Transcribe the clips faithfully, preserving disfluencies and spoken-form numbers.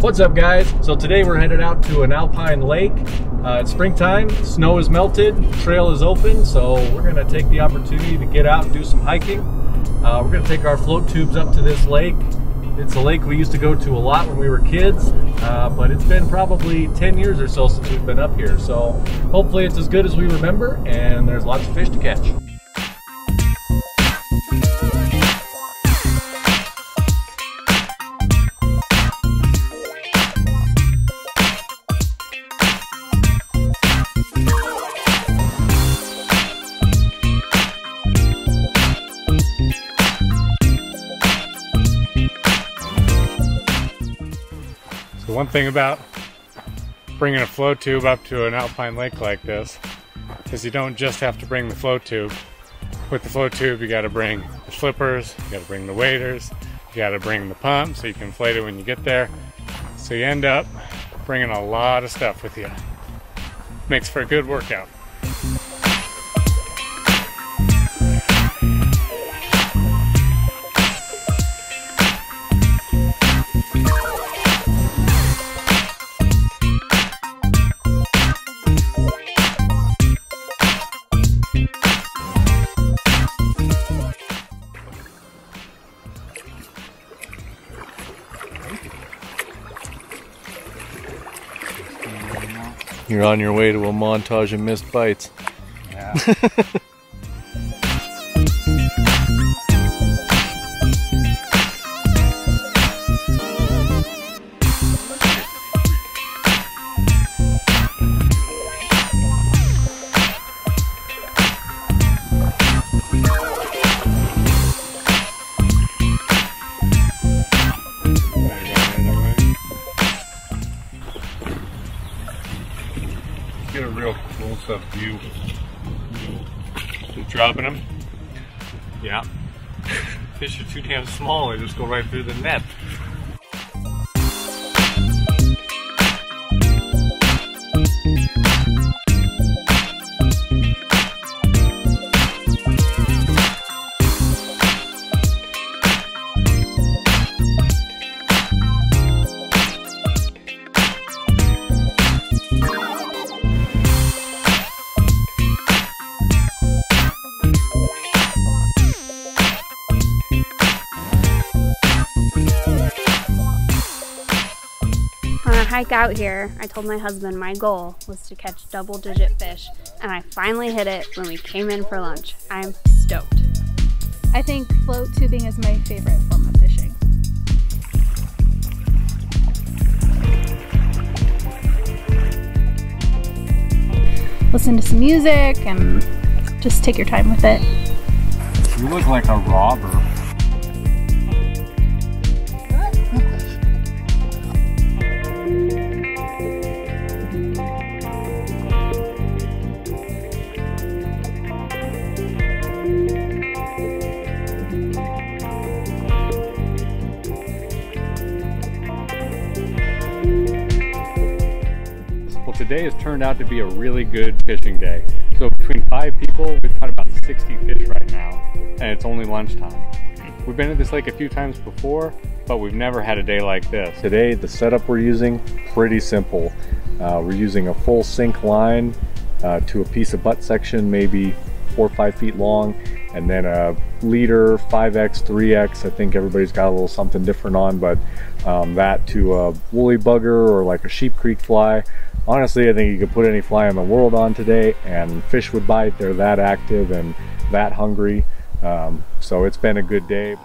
What's up, guys? So today we're headed out to an alpine lake. Uh, it's springtime, snow is melted, trail is open, so we're gonna take the opportunity to get out and do some hiking. Uh, we're gonna take our float tubes up to this lake. It's a lake we used to go to a lot when we were kids, uh, but it's been probably ten years or so since we've been up here. So hopefully it's as good as we remember and there's lots of fish to catch. One thing about bringing a float tube up to an alpine lake like this is you don't just have to bring the float tube. With the float tube you got to bring the flippers, you got to bring the waders, you got to bring the pump so you can inflate it when you get there. So you end up bringing a lot of stuff with you. Makes for a good workout. You're on your way to a montage of missed bites. Yeah. Get a real close-up view. Keep dropping them. Yeah. Fish are too damn small. They just go right through the net. Hike out here, I told my husband my goal was to catch double digit fish, and I finally hit it when we came in for lunch. I'm stoked. I think float tubing is my favorite form of fishing. Listen to some music and just take your time with it. You look like a robber. Today has turned out to be a really good fishing day. So between five people, we've caught about sixty fish right now, and it's only lunchtime. We've been at this lake a few times before, but we've never had a day like this. Today, the setup we're using, pretty simple. Uh, we're using a full sink line uh, to a piece of butt section, maybe four or five feet long, and then a leader, five X, three X. I think everybody's got a little something different on, but um, that to a woolly bugger or like a Sheep Creek fly. Honestly, I think you could put any fly in the world on today and fish would bite. They're that active and that hungry. Um, so it's been a good day.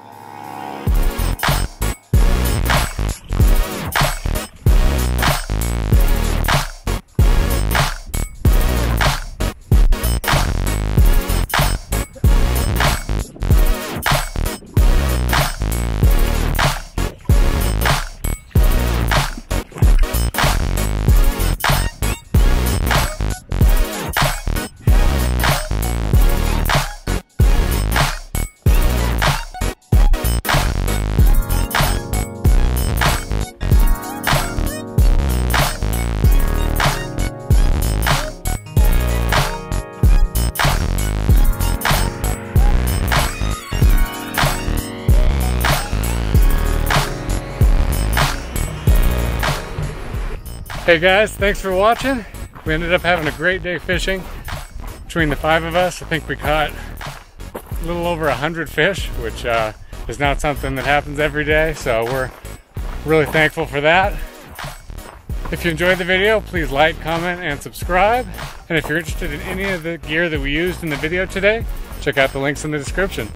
Hey guys, thanks for watching. We ended up having a great day fishing. Between the five of us, I think we caught a little over a hundred fish, which uh, is not something that happens every day, so we're really thankful for that. If you enjoyed the video, please like, comment, and subscribe. And if you're interested in any of the gear that we used in the video today, check out the links in the description.